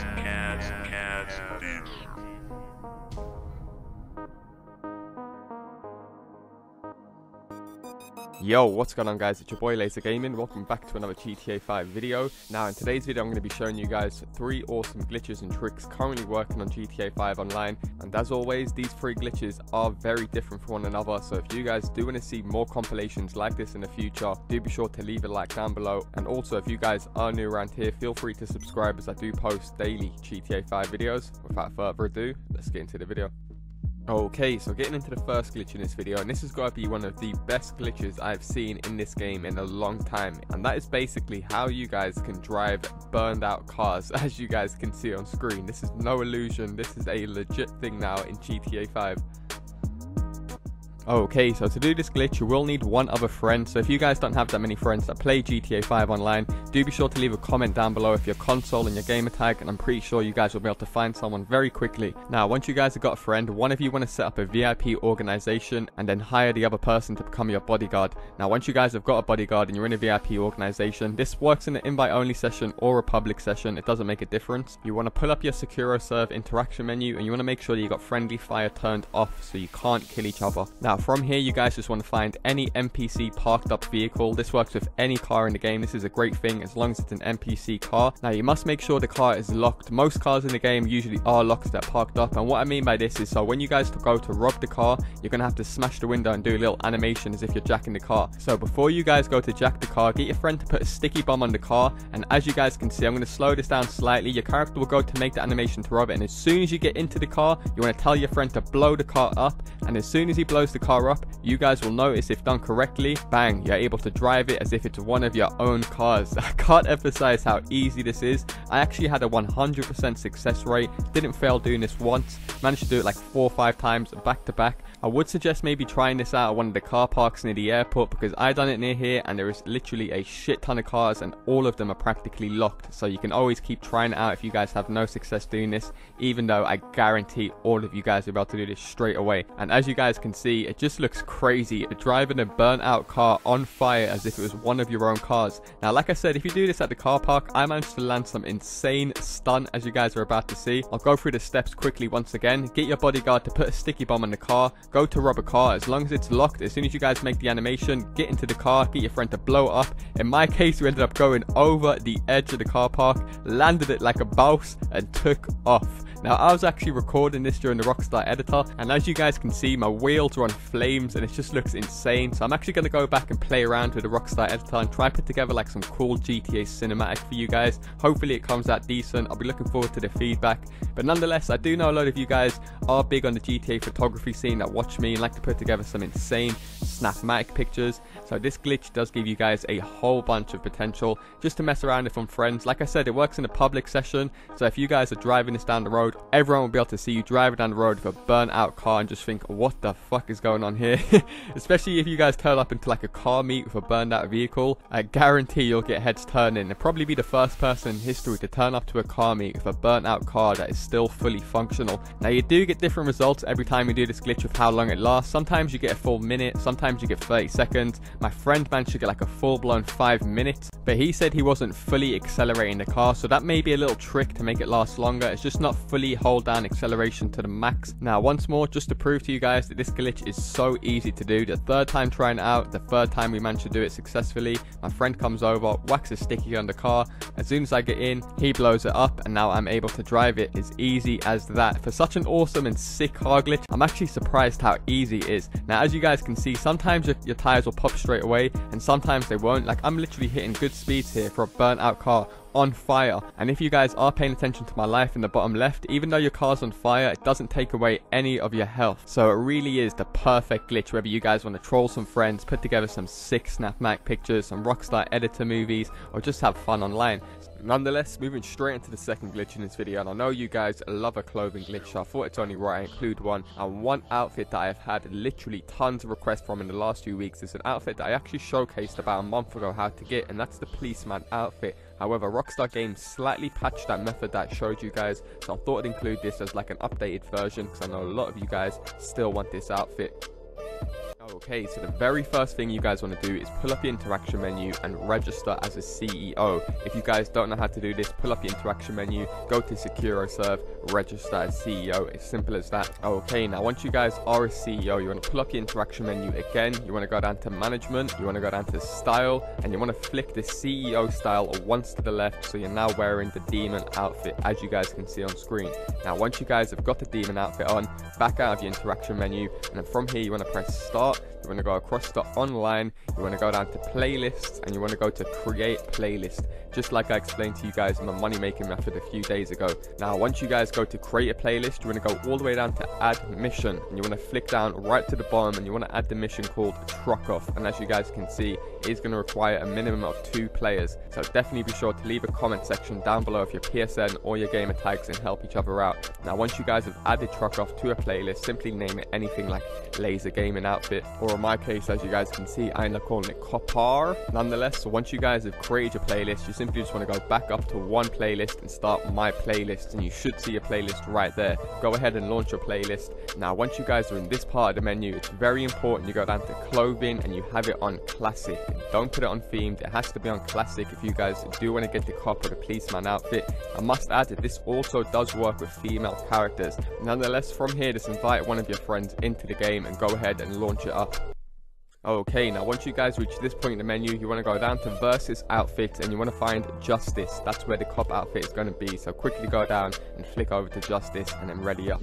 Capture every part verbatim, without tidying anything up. cats, cats, cats, cats. Yo, what's going on guys, it's your boy LaazR Gaming. Welcome back to another G T A five video. Now in today's video I'm going to be showing you guys three awesome glitches and tricks currently working on G T A five Online, and as always these three glitches are very different from one another, so if you guys do want to see more compilations like this in the future, do be sure to leave a like down below, and also if you guys are new around here, feel free to subscribe as I do post daily G T A five videos. Without further ado, let's get into the video. Okay, so getting into the first glitch in this video, and this has got to be one of the best glitches I've seen in this game in a long time, and that is basically how you guys can drive burned out cars, as you guys can see on screen. This is no illusion, this is a legit thing now in G T A five. Okay, so to do this glitch you will need one other friend, so if you guys don't have that many friends that play G T A five Online, do be sure to leave a comment down below with your console and your gamer tag, and I'm pretty sure you guys will be able to find someone very quickly. Now once you guys have got a friend, one of you want to set up a V I P organization and then hire the other person to become your bodyguard. Now once you guys have got a bodyguard and you're in a V I P organization, this works in an invite only session or a public session, it doesn't make a difference. You want to pull up your Securoserv interaction menu and you want to make sure that you got friendly fire turned off so you can't kill each other. Now Now from here you guys just want to find any N P C parked up vehicle. This works with any car in the game, this is a great thing as long as it's an N P C car. Now you must make sure the car is locked, most cars in the game usually are locked that are parked up, and what I mean by this is so when you guys go to rob the car you're going to have to smash the window and do a little animation as if you're jacking the car. So before you guys go to jack the car, get your friend to put a sticky bomb on the car, and as you guys can see I'm going to slow this down slightly, your character will go to make the animation to rob it, and as soon as you get into the car you want to tell your friend to blow the car up, and as soon as he blows the car up you guys will notice if done correctly, bang, you're able to drive it as if it's one of your own cars. I can't emphasize how easy this is. I actually had a one hundred percent success rate, didn't fail doing this once, managed to do it like four or five times back to back. I would suggest maybe trying this out at one of the car parks near the airport because I done it near here and there is literally a shit ton of cars and all of them are practically locked, so you can always keep trying it out if you guys have no success doing this, even though I guarantee all of you guys are able to do this straight away. And as you guys can see it just looks crazy, driving a burnt out car on fire as if it was one of your own cars. Now like I said, if you do this at the car park I managed to land some insane stunt as you guys are about to see. I'll go through the steps quickly once again. Get your bodyguard to put a sticky bomb on the car, go to rob a car, as long as it's locked as soon as you guys make the animation get into the car, get your friend to blow it up. In my case we ended up going over the edge of the car park, landed it like a bouse and took off. Now I was actually recording this during the Rockstar Editor and as you guys can see my wheels are on flames and it just looks insane, so I'm actually going to go back and play around with the Rockstar Editor and try put together like some cool G T A cinematic for you guys. Hopefully it comes out decent, I'll be looking forward to the feedback, but nonetheless I do know a lot of you guys are big on the G T A photography scene that watch me and like to put together some insane Snapmatic pictures, so this glitch does give you guys a whole bunch of potential just to mess around with some friends. Like I said, it works in a public session, so if you guys are driving this down the road everyone will be able to see you driving down the road with a burnt out car and just think what the fuck is going on here. Especially if you guys turn up into like a car meet with a burned out vehicle, I guarantee you'll get heads turning and probably be the first person in history to turn up to a car meet with a burnt out car that is still fully functional. Now you do get different results every time you do this glitch with how long it lasts. Sometimes you get a full minute, sometimes you get thirty seconds. My friend managed to get like a full blown five minutes, but he said he wasn't fully accelerating the car, so that may be a little trick to make it last longer. It's just not fully hold down acceleration to the max. Now once more, just to prove to you guys that this glitch is so easy to do, the third time trying it out, the third time we managed to do it successfully, my friend comes over, whacks a sticky on the car, as soon as I get in he blows it up, and now I'm able to drive it as easy as that. For such an awesome and sick car glitch I'm actually surprised how easy it is. Now as you guys can see sometimes your, your tires will pop straight away and sometimes they won't. Like I'm literally hitting good speeds here for a burnt out car on fire, and if you guys are paying attention to my life in the bottom left, even though your car's on fire it doesn't take away any of your health, so it really is the perfect glitch whether you guys want to troll some friends, put together some sick Snapmatic pictures, some Rockstar Editor movies, or just have fun online. Nonetheless, moving straight into the second glitch in this video, and I know you guys love a clothing glitch so I thought it's only right I include one, and one outfit that I have had literally tons of requests from in the last few weeks is an outfit that I actually showcased about a month ago how to get, and that's the policeman outfit. However, Rockstar Games slightly patched that method that I showed you guys, so I thought I'd include this as like an updated version because I know a lot of you guys still want this outfit. Okay, so the very first thing you guys want to do is pull up the interaction menu and register as a C E O. If you guys don't know how to do this, pull up the interaction menu, go to Securoserv, register as C E O. It's simple as that. Okay, now once you guys are a C E O, you want to pull up the interaction menu again. You want to go down to management, you want to go down to style, and you want to flick the C E O style once to the left, so you're now wearing the demon outfit, as you guys can see on screen. Now once you guys have got the demon outfit on, back out of your interaction menu, and then from here you want to press start. You want to go across to online, you want to go down to playlists, and you want to go to create playlist, just like I explained to you guys in my money making method a few days ago. Now once you guys go to create a playlist, you want to go all the way down to add mission, and you want to flick down right to the bottom, and you want to add the mission called truck off. And as you guys can see, it is going to require a minimum of two players, so definitely be sure to leave a comment section down below of your P S N or your gamer tags and help each other out. Now once you guys have added truck off to a playlist, simply name it anything like LaazR gaming outfit, or in my case, as you guys can see, I end up calling it Copar. Nonetheless, so once you guys have created your playlist, you simply just want to go back up to one playlist and start my playlist, and you should see a playlist right there. Go ahead and launch your playlist. Now once you guys are in this part of the menu, it's very important you go down to clothing and you have it on classic. Don't put it on themed, it has to be on classic if you guys do want to get the cop or the policeman outfit. I must add that this also does work with female characters. Nonetheless, from here, just invite one of your friends into the game and go ahead and launch it up. Okay, now once you guys reach this point in the menu, you want to go down to versus outfits, and you want to find justice. That's where the cop outfit is going to be, so quickly go down and flick over to justice and then ready up.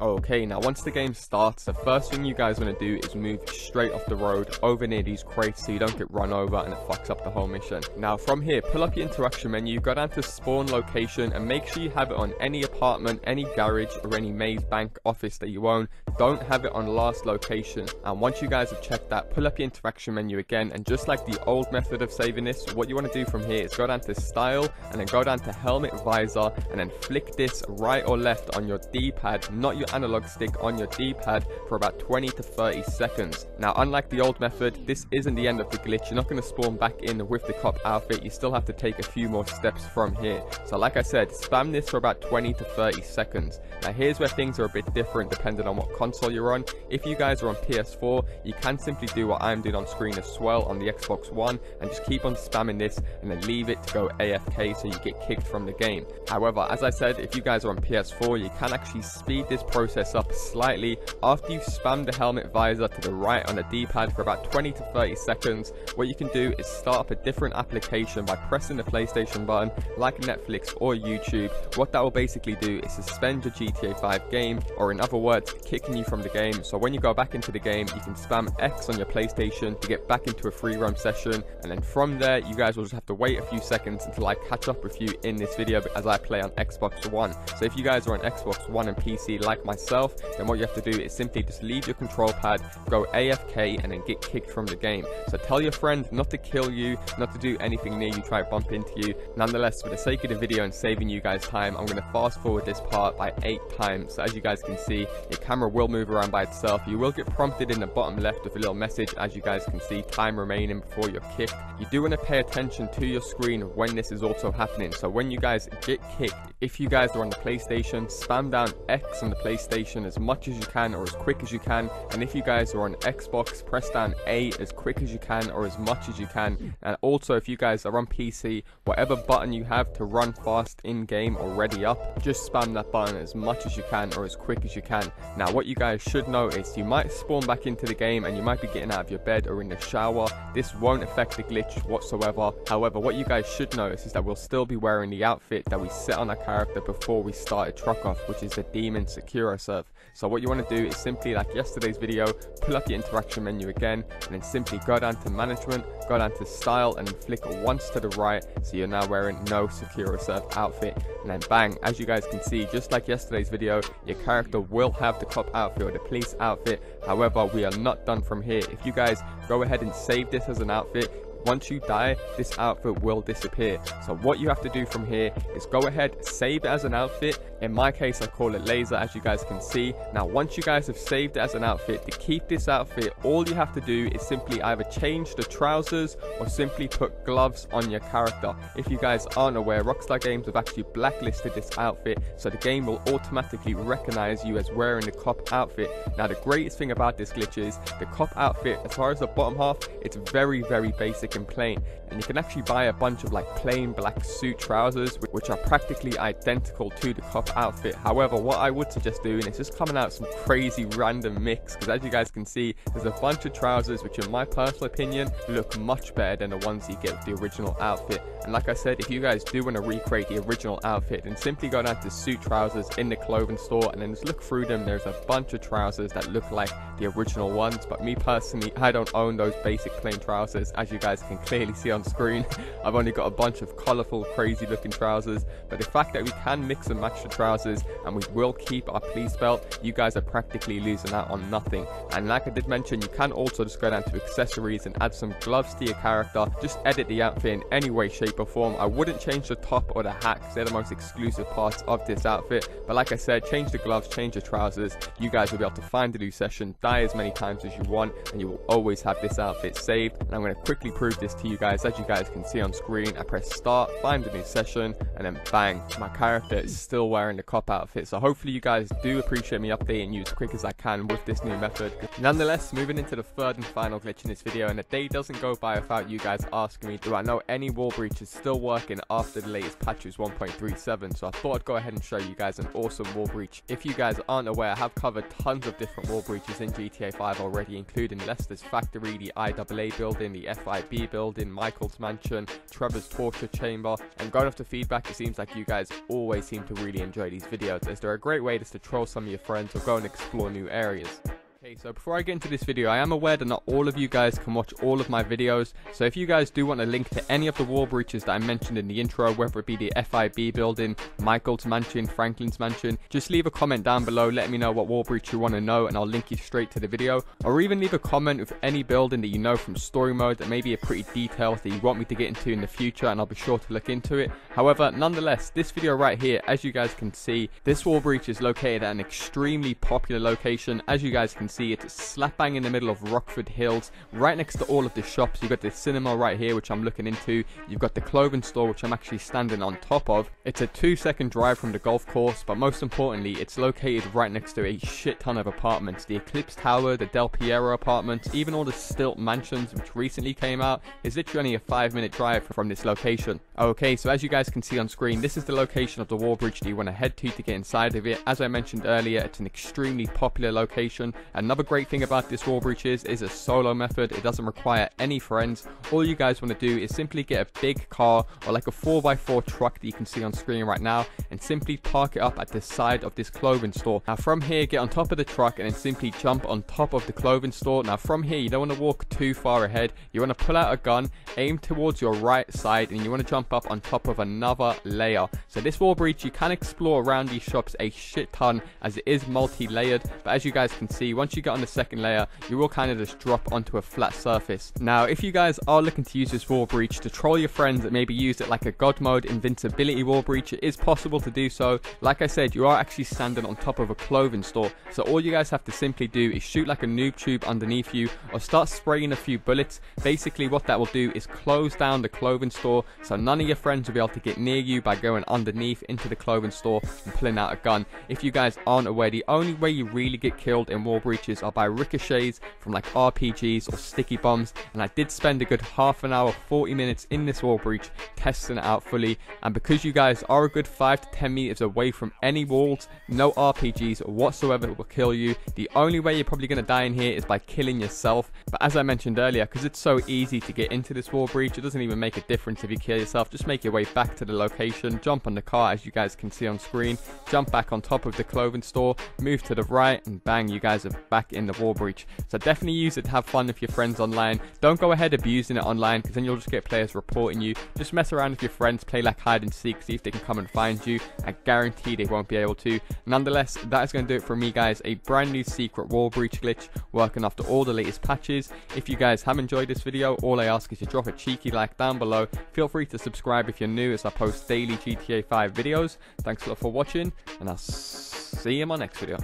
Okay, now once the game starts, the first thing you guys want to do is move straight off the road over near these crates so you don't get run over and it fucks up the whole mission. Now from here, pull up your interaction menu, go down to spawn location, and make sure you have it on any apartment, any garage, or any maze, bank, office that you own. Don't have it on last location. And once you guys have checked that, pull up your interaction menu again, and just like the old method of saving this, what you want to do from here is go down to style and then go down to helmet visor, and then flick this right or left on your D-pad, not your analog stick, on your D-pad for about twenty to thirty seconds. Now unlike the old method, this isn't the end of the glitch. You're not going to spawn back in with the cop outfit, you still have to take a few more steps from here. So like I said, spam this for about twenty to thirty seconds. Now here's where things are a bit different depending on what console you're on. If you guys are on P S four, you can simply do what I'm doing on screen as well on the Xbox One, and just keep on spamming this and then leave it to go A F K so you get kicked from the game. However, as I said, if you guys are on P S four, you can actually speed this process up slightly. After you spam the helmet visor to the right on the D-pad for about twenty to thirty seconds, what you can do is start up a different application by pressing the PlayStation button, like Netflix or YouTube. What that will basically do is suspend your G T A five game, or in other words, kicking you from the game. So when you go back into the game, you can spam X on your PlayStation to get back into a free roam session, and then from there you guys will just have to wait a few seconds until I catch up with you in this video as I play on Xbox One. So if you guys are on Xbox One and P C like myself, then what you have to do is simply just leave your control pad, go A F K, and then get kicked from the game. So tell your friend not to kill you, not to do anything near you, try to bump into you. Nonetheless, for the sake of the video and saving you guys time, I'm going to fast forward this part by eight times. So as you guys can see, your camera will move around by itself. You will get prompted in the bottom left with a little message, as you guys can see, time remaining before you're kicked. You do want to pay attention to your screen when this is also happening. So when you guys get kicked, if you guys are on the PlayStation, spam down X on the PlayStation as much as you can or as quick as you can, and if you guys are on Xbox, press down A as quick as you can or as much as you can. And also, if you guys are on P C, whatever button you have to run fast in game or ready up, just spam that button as much as you can or as quick as you can. Now what you guys should notice, you might spawn back into the game and you might be getting out of your bed or in the shower. This won't affect the glitch whatsoever. However, what you guys should notice is that we'll still be wearing the outfit that we set on our character before we started truck off, which is the demon Securoserv. So what you want to do is simply, like yesterday's video, pull up your interaction menu again, and then simply go down to management, go down to style, and flick once to the right, so you're now wearing no Securoserv outfit, and then bang, as you guys can see, just like yesterday's video, your character will have the cop outfit or the police outfit. However, we are not done from here. If you guys go ahead and save this as an outfit, once you die, this outfit will disappear. So what you have to do from here is go ahead, save it as an outfit, In my case, I call it LaazR, as you guys can see. Now, once you guys have saved it as an outfit, to keep this outfit, all you have to do is simply either change the trousers or simply put gloves on your character. If you guys aren't aware, Rockstar Games have actually blacklisted this outfit, so the game will automatically recognize you as wearing the cop outfit. Now, the greatest thing about this glitch is the cop outfit, as far as the bottom half, it's very, very basic and plain. And you can actually buy a bunch of like plain black suit trousers, which are practically identical to the cop outfit. However, what I would suggest doing is just coming out some crazy random mix, because as you guys can see, there's a bunch of trousers which in my personal opinion look much better than the ones you get with the original outfit. And like I said, if you guys do want to recreate the original outfit, then simply go down to suit trousers in the clothing store and then just look through them. There's a bunch of trousers that look like the original ones, but me personally, I don't own those basic plain trousers, as you guys can clearly see on screen. I've only got a bunch of colorful, crazy looking trousers, but the fact that we can mix and match the trousers and we will keep our police belt, you guys are practically losing out on nothing. And like I did mention, you can also just go down to accessories and add some gloves to your character. Just edit the outfit in any way, shape or form. I wouldn't change the top or the hat because they're the most exclusive parts of this outfit, but like I said, change the gloves, change the trousers. You guys will be able to find the loot session, die as many times as you want, and you will always have this outfit saved. And I'm going to quickly prove this to you guys. As you guys can see on screen, I press start, find the new session, and then bang, my character is still wearing the cop outfit. So hopefully you guys do appreciate me updating you as quick as I can with this new method. Nonetheless, moving into the third and final glitch in this video, and the day doesn't go by without you guys asking me, do I know any wall breaches still working after the latest patches one point three seven? So I thought I'd go ahead and show you guys an awesome wall breach. If you guys aren't aware, I have covered tons of different wall breaches in G T A five already, including Leicester's Factory, the I double A building, the F I B building, Michael's mansion, Trevor's torture chamber. And going off the feedback, it seems like you guys always seem to really enjoy these videos, as they're a great way just to troll some of your friends or go and explore new areas. Okay, so before I get into this video, I am aware that not all of you guys can watch all of my videos, so if you guys do want a link to any of the wall breaches that I mentioned in the intro, whether it be the F I B building, Michael's mansion, Franklin's mansion, just leave a comment down below, let me know what wall breach you want to know and I'll link you straight to the video. Or even leave a comment with any building that you know from story mode that may be a pretty detail that you want me to get into in the future, and I'll be sure to look into it. However, nonetheless, this video right here, as you guys can see, this wall breach is located at an extremely popular location. As you guys can see, it's slap bang in the middle of Rockford Hills, right next to all of the shops. You've got the cinema right here, which I'm looking into. You've got the clothing store, which I'm actually standing on top of. It's a two second drive from the golf course, but most importantly, it's located right next to a shit ton of apartments. The Eclipse Tower, the Del Piero apartments, even all the stilt mansions which recently came out, is literally only a five minute drive from this location. Okay, so as you guys can see on screen, this is the location of the wall bridge that you want to head to to get inside of it. As I mentioned earlier, it's an extremely popular location. Another great thing about this wall breach is, is a solo method. It doesn't require any friends. All you guys want to do is simply get a big car or like a four by four truck that you can see on screen right now, and simply park it up at the side of this clothing store. Now from here, get on top of the truck and then simply jump on top of the clothing store. Now from here, you don't want to walk too far ahead. You want to pull out a gun, aim towards your right side, and you want to jump up on top of another layer. So this wall breach, you can explore around these shops a shit ton, as it is multi-layered. But as you guys can see, once you get on the second layer, you will kind of just drop onto a flat surface. Now if you guys are looking to use this wall breach to troll your friends that maybe used it like a god mode invincibility wall breach, it is possible to do so. Like I said, you are actually standing on top of a clothing store, so all you guys have to simply do is shoot like a noob tube underneath you or start spraying a few bullets. Basically what that will do is close down the clothing store, so none of your friends will be able to get near you by going underneath into the clothing store and pulling out a gun. If you guys aren't aware, the only way you really get killed in wall breach breaches are by ricochets from like R P Gs or sticky bombs, and I did spend a good half an hour, forty minutes in this wall breach testing it out fully. And because you guys are a good five to ten meters away from any walls, no R P Gs whatsoever will kill you. The only way you're probably going to die in here is by killing yourself, but as I mentioned earlier, because it's so easy to get into this wall breach, it doesn't even make a difference if you kill yourself. Just make your way back to the location, jump on the car as you guys can see on screen, jump back on top of the clothing store, move to the right, and bang, you guys have back in the wall breach. So definitely use it to have fun with your friends online. Don't go ahead abusing it online, because then you'll just get players reporting you. Just mess around with your friends, play like hide and seek, see if they can come and find you. I guarantee they won't be able to. Nonetheless, that is going to do it for me, guys. A brand new secret wall breach glitch working after all the latest patches. If you guys have enjoyed this video, all I ask is you drop a cheeky like down below. Feel free to subscribe if you're new, as I post daily G T A five videos. Thanks a lot for watching, and I'll see you in my next video.